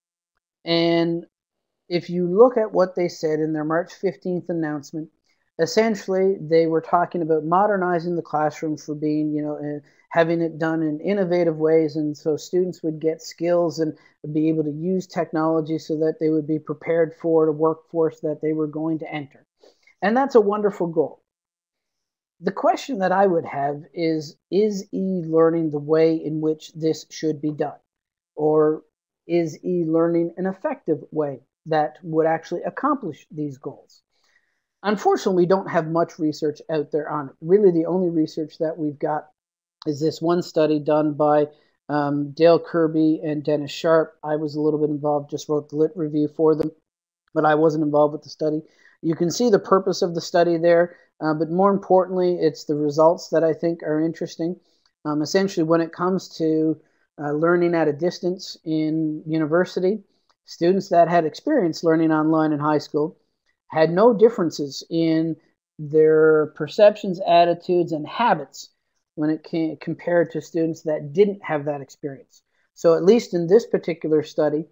And if you look at what they said in their March 15th announcement, essentially they were talking about modernizing the classroom for being, you know, having it done in innovative ways, and so students would get skills and be able to use technology so that they would be prepared for the workforce that they were going to enter. And that's a wonderful goal. The question that I would have is e-learning the way in which this should be done? Or is e-learning an effective way that would actually accomplish these goals? Unfortunately, we don't have much research out there on it. Really, the only research that we've got is this one study done by Dale Kirby and Dennis Sharp. I was a little bit involved, just wrote the lit review for them, but I wasn't involved with the study. You can see the purpose of the study there, but more importantly, it's the results that I think are interesting. Essentially, when it comes to learning at a distance in university, students that had experience learning online in high school had no differences in their perceptions, attitudes, and habits when it came compared to students that didn't have that experience. So at least in this particular study,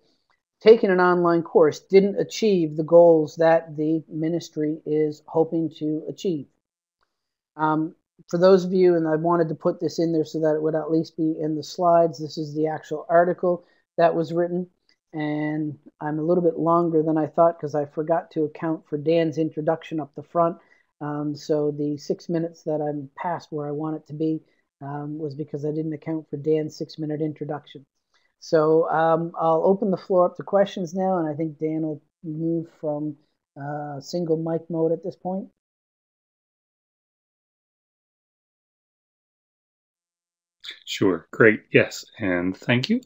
taking an online course didn't achieve the goals that the ministry is hoping to achieve. For those of you, and I wanted to put this in there so that it would at least be in the slides, this is the actual article that was written. And I'm a little bit longer than I thought because I forgot to account for Dan's introduction up the front. So the 6 minutes that I'm past where I want it to be was because I didn't account for Dan's 6-minute introduction. So I'll open the floor up to questions now, and I think Dan will move from single mic mode at this point. Sure, great, yes, and thank you,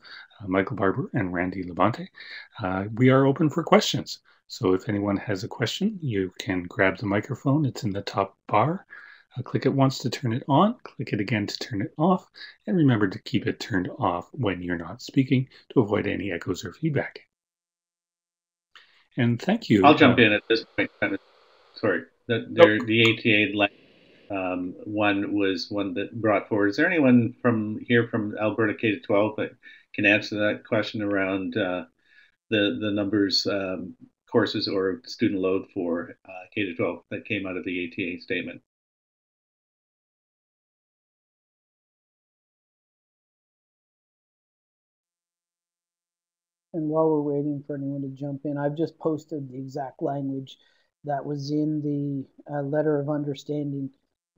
Michael Barbour and Randy LaBonte. We are open for questions. So if anyone has a question, you can grab the microphone. It's in the top bar. Click it once to turn it on, click it again to turn it off, and remember to keep it turned off when you're not speaking to avoid any echoes or feedback. And thank you. I'll jump in at this point. Sorry, the ATA one was one that brought forward. Is there anyone from here from Alberta K-12 that can answer that question around the numbers, courses or student load for K-12 that came out of the ATA statement? And while we're waiting for anyone to jump in, I've just posted the exact language that was in the letter of understanding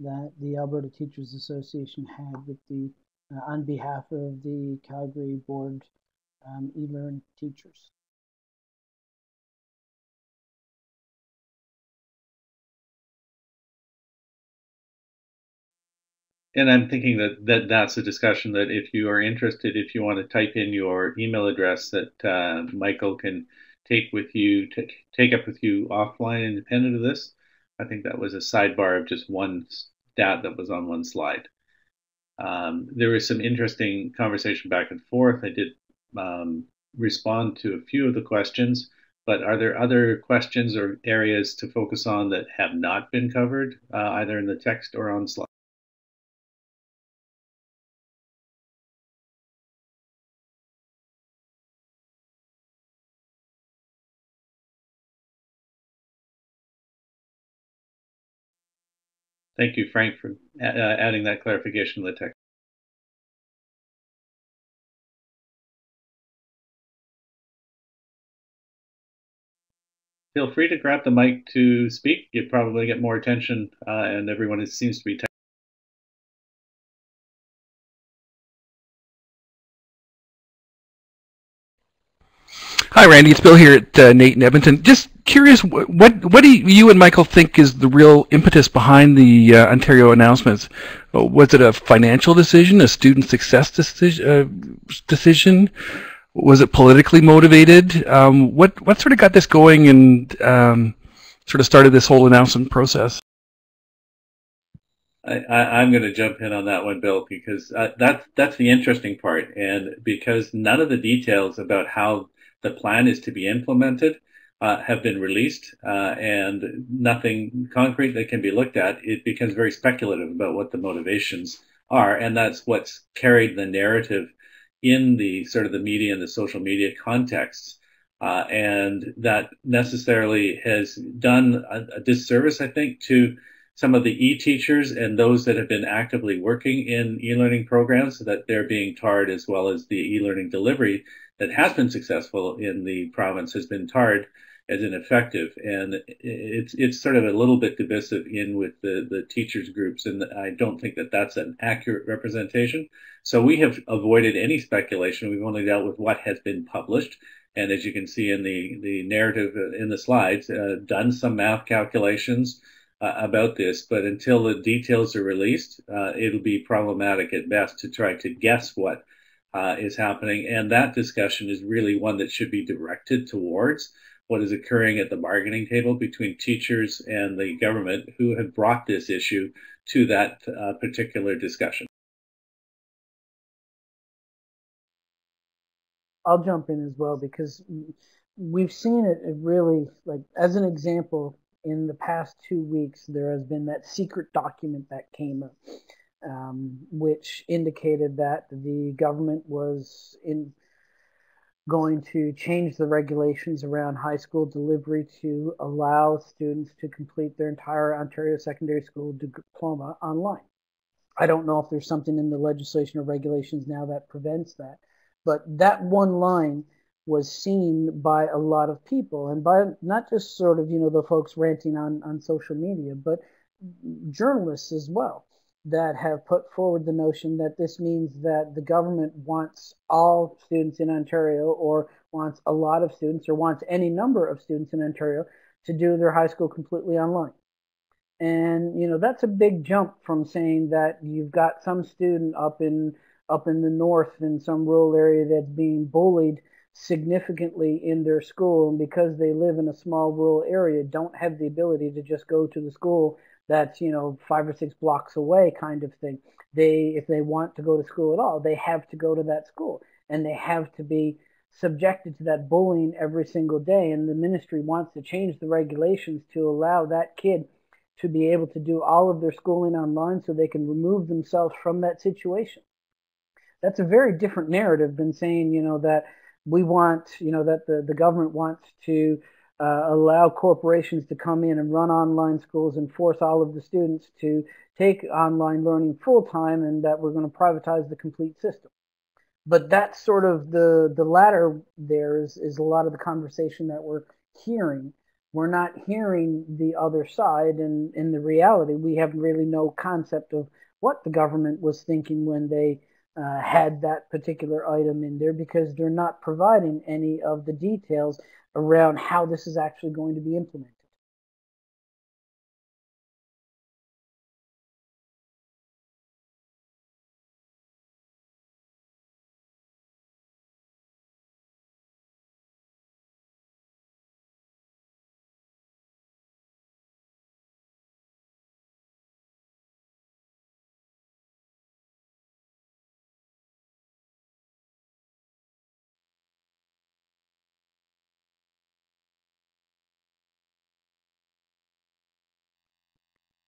that the Alberta Teachers Association had with the on behalf of the Calgary Board e-learning teachers. And I'm thinking that, that's a discussion that if you are interested, if you want to type in your email address that Michael can take with you, take up with you offline independent of this. I think that was a sidebar of just one stat that was on one slide. There was some interesting conversation back and forth. I did respond to a few of the questions, but are there other questions or areas to focus on that have not been covered either in the text or on slides? Thank you, Frank, for adding that clarification to the text. Feel free to grab the mic to speak. You probably get more attention, and everyone seems to be. Hi, Randy. It's Bill here at Nate in Edmonton. Just curious, what do you and Michael think is the real impetus behind the Ontario announcements? Was it a financial decision, a student success decision? Was it politically motivated? What sort of got this going and sort of started this whole announcement process? I'm going to jump in on that one, Bill, because that's the interesting part, and because none of the details about how the plan is to be implemented have been released, and nothing concrete that can be looked at. It becomes very speculative about what the motivations are, and that's what's carried the narrative in the sort of the media and the social media contexts, and that necessarily has done a disservice, I think, to some of the e-teachers and those that have been actively working in e-learning programs, so that they're being tarred, as well as the e-learning delivery that has been successful in the province has been tarred as ineffective. And it's sort of a little bit divisive in with the teachers groups, and I don't think that that's an accurate representation. So we have avoided any speculation. We've only dealt with what has been published. And as you can see in the narrative in the slides, done some math calculations about this, but until the details are released, it'll be problematic at best to try to guess what is happening, and that discussion is really one that should be directed towards what is occurring at the bargaining table between teachers and the government, who have brought this issue to that particular discussion. I'll jump in as well, because we've seen it really, like, as an example, in the past 2 weeks, there has been that secret document that came up. which indicated that the government was going to change the regulations around high school delivery to allow students to complete their entire Ontario Secondary School diploma online. I don't know if there's something in the legislation or regulations now that prevents that, but that one line was seen by a lot of people, and by not just sort of, you know, the folks ranting on social media, but journalists as well, that have put forward the notion that this means that the government wants all students in Ontario, or wants a lot of students, or wants any number of students in Ontario to do their high school completely online. And, you know, that's a big jump from saying that you've got some student up in the north in some rural area that's being bullied significantly in their school, and because they live in a small rural area, don't have the ability to just go to the school that's, you know, 5 or 6 blocks away kind of thing. They, if they want to go to school at all, they have to go to that school, and they have to be subjected to that bullying every single day. And the ministry wants to change the regulations to allow that kid to be able to do all of their schooling online so they can remove themselves from that situation. That's a very different narrative than saying, you know, that we want, you know, that the government wants to allow corporations to come in and run online schools and force all of the students to take online learning full-time, and that we're going to privatize the complete system. But that's sort of the latter there is a lot of the conversation that we're hearing. We're not hearing the other side, and in the reality, we have really no concept of what the government was thinking when they had that particular item in there, because they're not providing any of the details around how this is actually going to be implemented.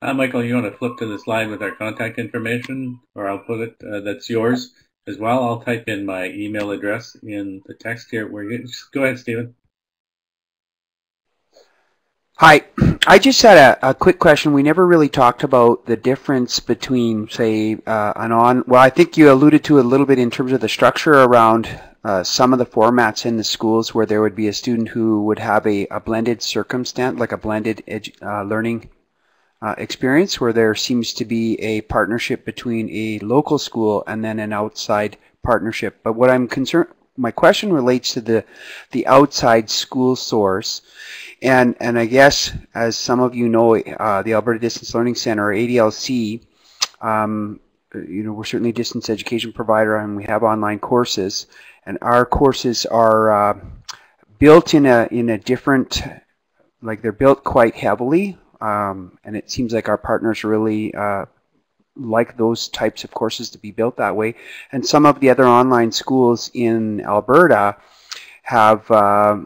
Michael, you want to flip to the slide with our contact information, or I'll put it, that's yours as well. I'll type in my email address in the text here. Just go ahead, Stephen. Hi, I just had a quick question. We never really talked about the difference between, say, well, I think you alluded to a little bit in terms of the structure around some of the formats in the schools where there would be a student who would have a blended circumstance, like a blended learning experience, where there seems to be a partnership between a local school and then an outside partnership. But what I'm concerned, my question relates to the outside school source, and I guess, as some of you know, the Alberta Distance Learning Center, or ADLC, you know, we're certainly a distance education provider, and we have online courses, and our courses are built in a different, like, they're built quite heavily. And it seems like our partners really like those types of courses to be built that way. And some of the other online schools in Alberta have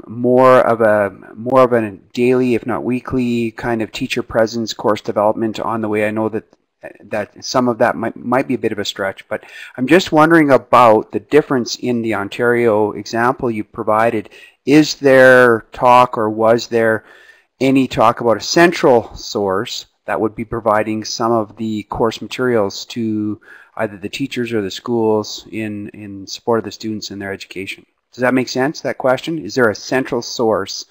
more of a daily, if not weekly, kind of teacher presence, course development on the way. I know that some of that might be a bit of a stretch, but I'm just wondering about the difference in the Ontario example you provided. Is there talk, or was there any talk about a central source that would be providing some of the course materials to either the teachers or the schools in support of the students in their education? Does that make sense, that question? Is there a central source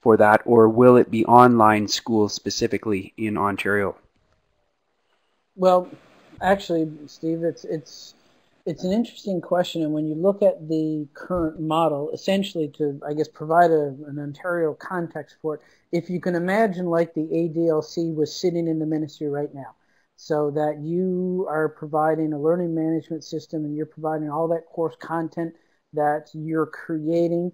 for that, or will it be online schools specifically in Ontario? Well, actually, Steve, it's an interesting question, and when you look at the current model, essentially to, I guess, provide an Ontario context for it, if you can imagine like the ADLC was sitting in the ministry right now, so that you are providing a learning management system, and you're providing all that course content that you're creating,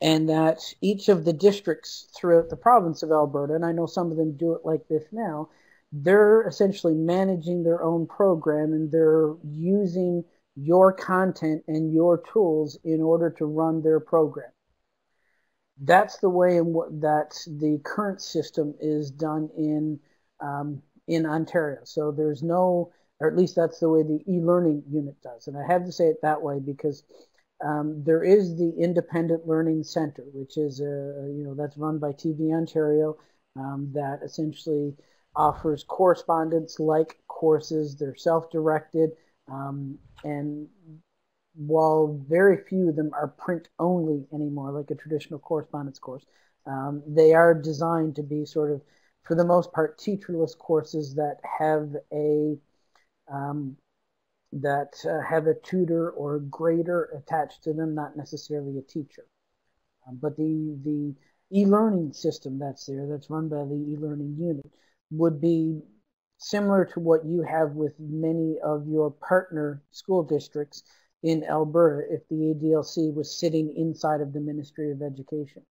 and that each of the districts throughout the province of Alberta, and I know some of them do it like this now, they're essentially managing their own program, and they're using your content and your tools in order to run their program. That's the way in that the current system is done in Ontario. So there's no or at least that's the way the e-learning unit does. And I have to say it that way because there is the Independent Learning Center, which is, that's run by TV Ontario, that essentially offers correspondence-like courses. They're self-directed, and while very few of them are print-only anymore, like a traditional correspondence course, they are designed to be sort of, for the most part, teacherless courses that have a tutor or grader attached to them, not necessarily a teacher. But the e-learning system that's there, that's run by the e-learning unit, would be similar to what you have with many of your partner school districts in Alberta if the ADLC was sitting inside of the Ministry of Education.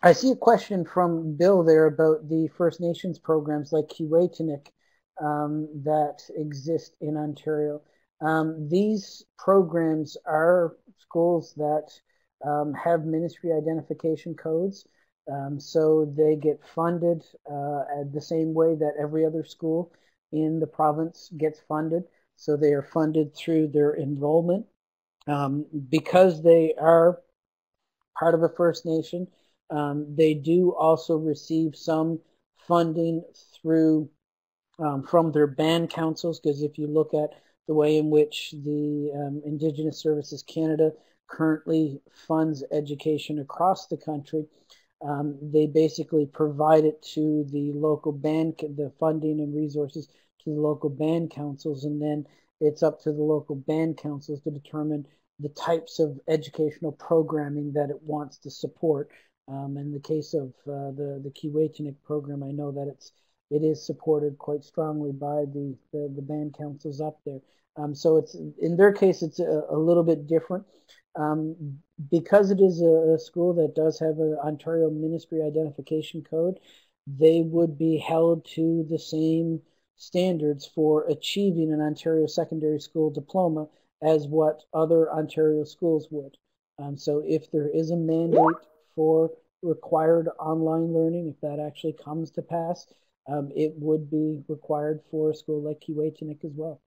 I see a question from Bill there about the First Nations programs like Keewaytinook that exist in Ontario. These programs are schools that have ministry identification codes, so they get funded the same way that every other school in the province gets funded. So they are funded through their enrollment. Because they are part of a First Nation, they do also receive some funding through from their band councils, because if you look at the way in which the Indigenous Services Canada currently funds education across the country, they basically provide it to the local band, the funding and resources to the local band councils, and then it's up to the local band councils to determine the types of educational programming that it wants to support. In the case of the Keewaytinook program, I know that it is supported quite strongly by the band councils up there. So it's, in their case, it's a little bit different. Because it is a school that does have an Ontario Ministry Identification Code, they would be held to the same standards for achieving an Ontario Secondary School diploma as what other Ontario schools would. So if there is a mandate for required online learning, if that actually comes to pass, it would be required for a school like Keewaytinook as well.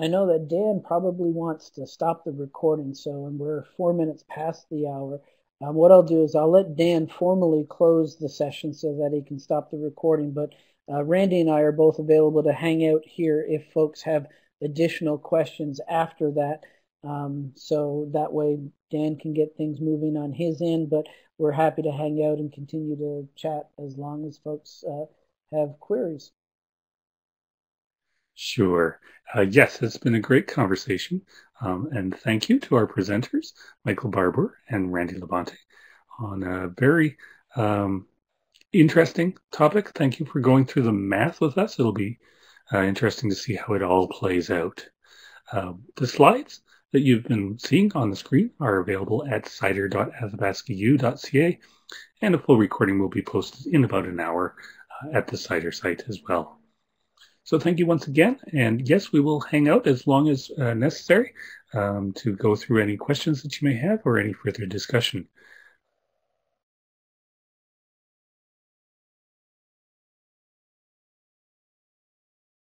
I know that Dan probably wants to stop the recording, so and we're 4 minutes past the hour. What I'll do is I'll let Dan formally close the session so that he can stop the recording, but Randy and I are both available to hang out here if folks have additional questions after that, so that way Dan can get things moving on his end, but we're happy to hang out and continue to chat as long as folks have queries. Sure. Yes, it's been a great conversation. And thank you to our presenters, Michael Barbour and Randy LaBonte, on a very interesting topic. Thank you for going through the math with us. It'll be interesting to see how it all plays out. The slides that you've been seeing on the screen are available at cider.athabascau.ca, and a full recording will be posted in about an hour at the CIDER site as well. So thank you once again, and yes, we will hang out as long as necessary to go through any questions that you may have or any further discussion.